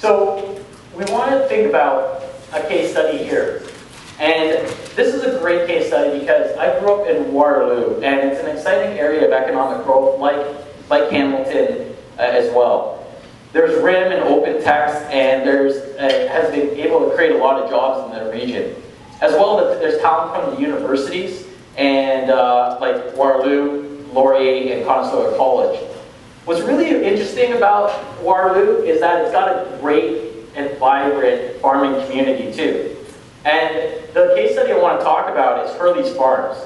So we want to think about a case study here. And this is a great case study because I grew up in Waterloo, and it's an exciting area of economic growth like Hamilton as well. There's RIM and open text, and there's has been able to create a lot of jobs in the region. As well, there's talent from the universities, and like Waterloo, Laurier, and Conestoga College. What's really interesting about Waterloo is that it's got a great and vibrant farming community too. And the case study I want to talk about is Herle's Farms.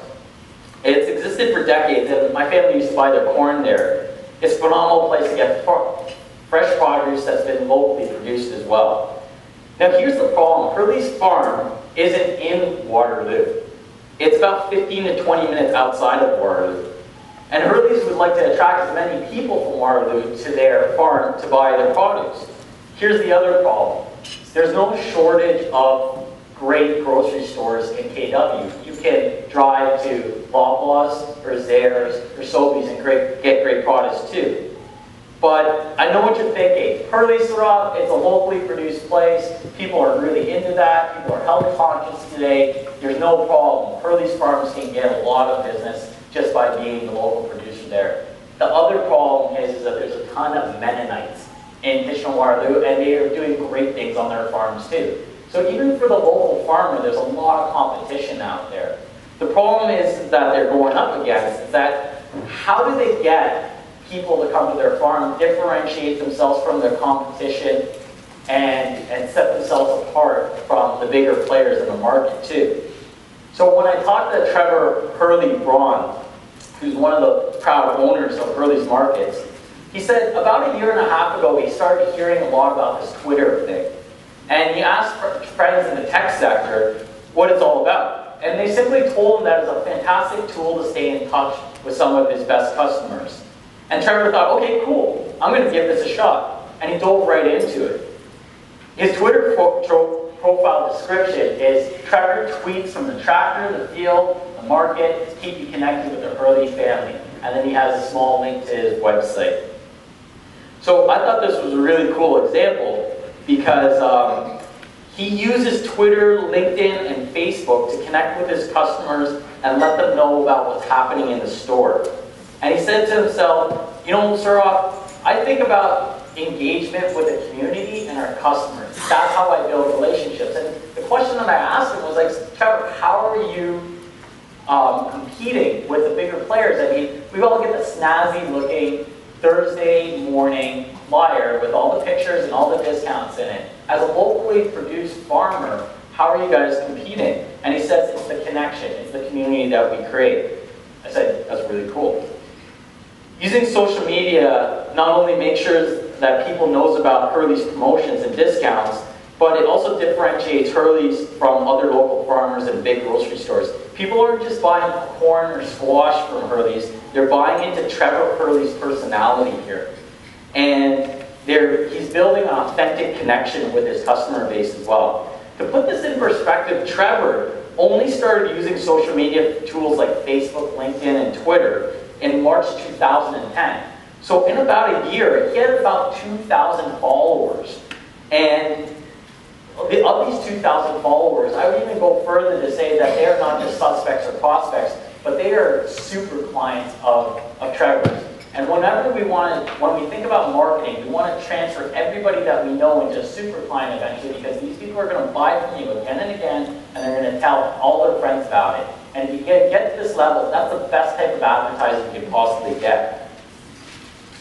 It's existed for decades, and my family used to buy their corn there. It's a phenomenal place to get fresh produce that's been locally produced as well. Now here's the problem. Herle's Farm isn't in Waterloo. It's about 15 to 20 minutes outside of Waterloo. And Herleys would like to attract as many people from Waterloo to their farm to buy their produce. Here's the other problem. There's no shortage of great grocery stores in KW. You can drive to Loblaw's or Zellers or Sobeys and get great products too. But I know what you're thinking. Herleys Farms, it's a locally produced place. People are really into that. People are health conscious today. There's no problem. Herleys Farms can get a lot of business just by being the local producer there. The other problem is that there's a ton of Mennonites in Kitchener Waterloo, and they are doing great things on their farms too. So even for the local farmer, there's a lot of competition out there. The problem is that they're going up against is that how do they get people to come to their farm, differentiate themselves from their competition, and set themselves apart from the bigger players in the market too. So when I talked to Trevor Herle-Braun, who's one of the proud owners of Hurley's Markets, he said about a year and a half ago he started hearing a lot about this Twitter thing. And he asked friends in the tech sector what it's all about. And they simply told him that it's a fantastic tool to stay in touch with some of his best customers. And Trevor thought, okay, cool, I'm going to give this a shot. And he dove right into it. His Twitter profile description is, Trevor tweets from the tractor, the field, the market, to keep you connected with the Herle family. And then he has a small link to his website. So I thought this was a really cool example because he uses Twitter, LinkedIn, and Facebook to connect with his customers and let them know about what's happening in the store. And he said to himself, you know, Suroff, I think about engagement with the community and our customers. That's how I build relationships. And the question that I asked him was like, Trevor, how are you competing with the bigger players? I mean, we all get the snazzy looking Thursday morning flyer with all the pictures and all the discounts in it. As a locally produced farmer, how are you guys competing? And he says it's the connection, it's the community that we create. I said, that's really cool. Using social media not only makes sure that people knows about Herle's promotions and discounts, but it also differentiates Herle's from other local farmers and big grocery stores. People aren't just buying corn or squash from Herle's, they're buying into Trevor Herle's personality here. And he's building an authentic connection with his customer base as well. To put this in perspective, Trevor only started using social media tools like Facebook, LinkedIn, and Twitter in March 2010. So in about a year, he had about 2,000 followers. And of these 2,000 followers, I would even go further to say that they are not just suspects or prospects, but they are super clients of Trevor's. And when we think about marketing, we want to transfer everybody that we know into a super client eventually, because these people are going to buy from you again and again, and they're going to tell all their friends about it. And if you get to this level, that's the best type of advertising you can possibly get.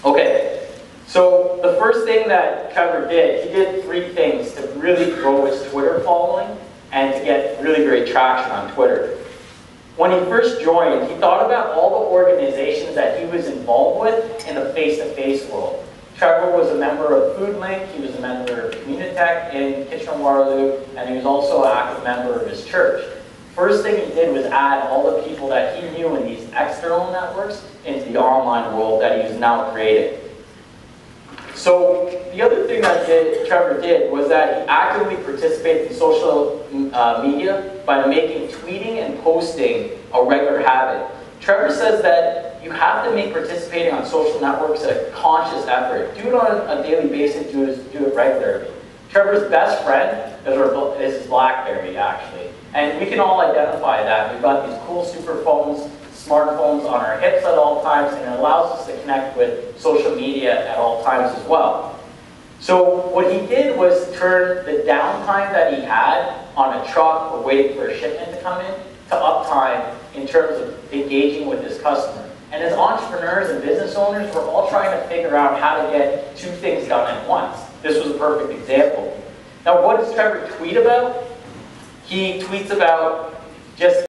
Okay, so the first thing that Trevor did, he did three things to really grow his Twitter following and to get really great traction on Twitter. When he first joined, he thought about all the organizations that he was involved with in the face-to-face world. Trevor was a member of Foodlink, he was a member of Communitech in Kitchener-Waterloo, and he was also an active member of his church. First thing he did was add all the people that he knew in these external networks into the online world that he was now creating. So the other thing that Trevor did was that he actively participated in social media by making tweeting and posting a regular habit. Trevor says that you have to make participating on social networks a conscious effort. Do it on a daily basis, do it regularly. Trevor's best friend is BlackBerry, actually. And we can all identify that. We've got these cool super phones, smartphones on our hips at all times, and it allows us to connect with social media at all times as well. So what he did was turn the downtime that he had on a truck or waiting for a shipment to come in to uptime in terms of engaging with his customer. And as entrepreneurs and business owners, we're all trying to figure out how to get two things done at once. This was a perfect example. Now, what does Trevor tweet about? He tweets about just